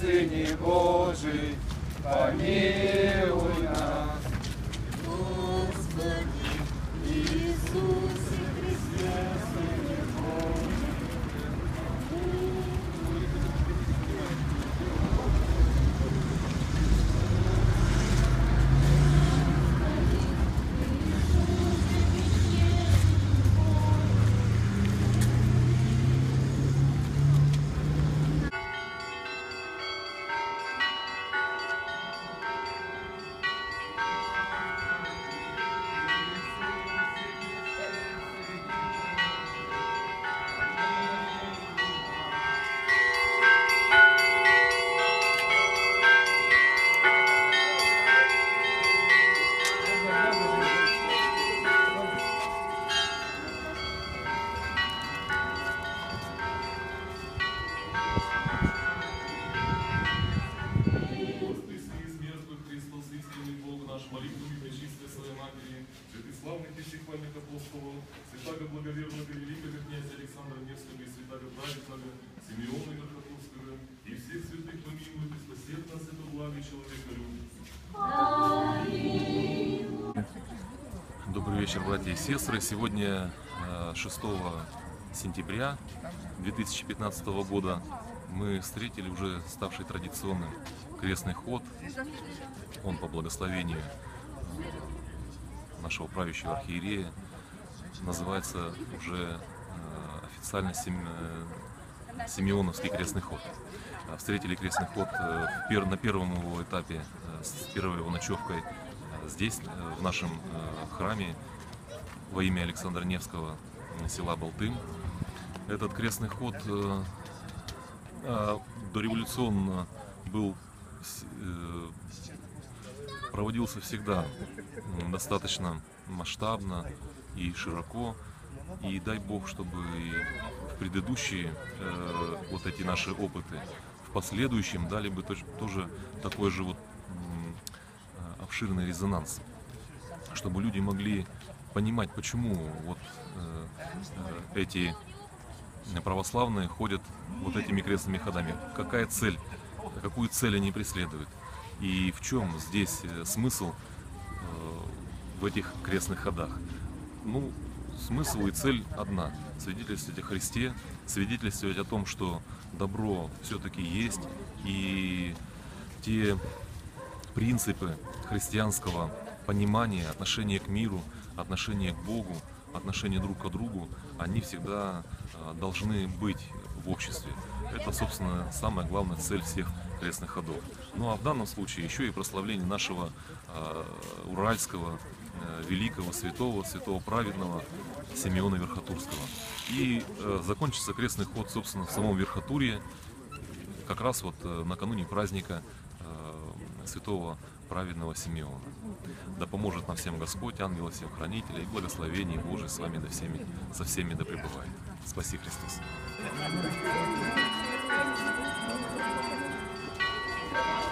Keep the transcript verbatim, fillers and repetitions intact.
Сыне Божий, помилуй нас. Господи Иисусе Христе, Сыне Божий, помилуй святаго благоверного и великого князя Александра Невского и святаго праведного Симеона Верхотурского и всех святых помилует и спасет нас это благо человека. Добрый вечер, братья и сестры. Сегодня шестого сентября две тысячи пятнадцатого года мы встретили уже ставший традиционным крестный ход. Он по благословению нашего правящего архиерея называется уже официально Симеоновский крестный ход. Встретили крестный ход на первом его этапе, с первой его ночевкой здесь, в нашем храме во имя Александра Невского села Болты. Этот крестный ход дореволюционно был, проводился всегда достаточно масштабно и широко, и дай Бог, чтобы в предыдущие э, вот эти наши опыты в последующем дали бы тоже, тоже такой же вот э, обширный резонанс, чтобы люди могли понимать, почему вот э, эти православные ходят вот этими крестными ходами, какая цель, какую цель они преследуют, и в чем здесь смысл э, в этих крестных ходах. Ну, смысл и цель одна – свидетельствовать о Христе, свидетельствовать о том, что добро все-таки есть, и те принципы христианского понимания, отношения к миру, отношения к Богу, отношения друг к другу, они всегда должны быть в обществе. Это, собственно, самая главная цель всех крестных ходов. Ну а в данном случае еще и прославление нашего э, уральского, э, великого, святого, святого праведного Симеона Верхотурского. И э, закончится крестный ход, собственно, в самом Верхотурье, как раз вот э, накануне праздника э, святого праведного Симеона. Да поможет нам всем Господь, ангелов всем хранителя, и благословение Божие с вами да всеми, со всеми да пребывает. Спаси Христос! Thank you.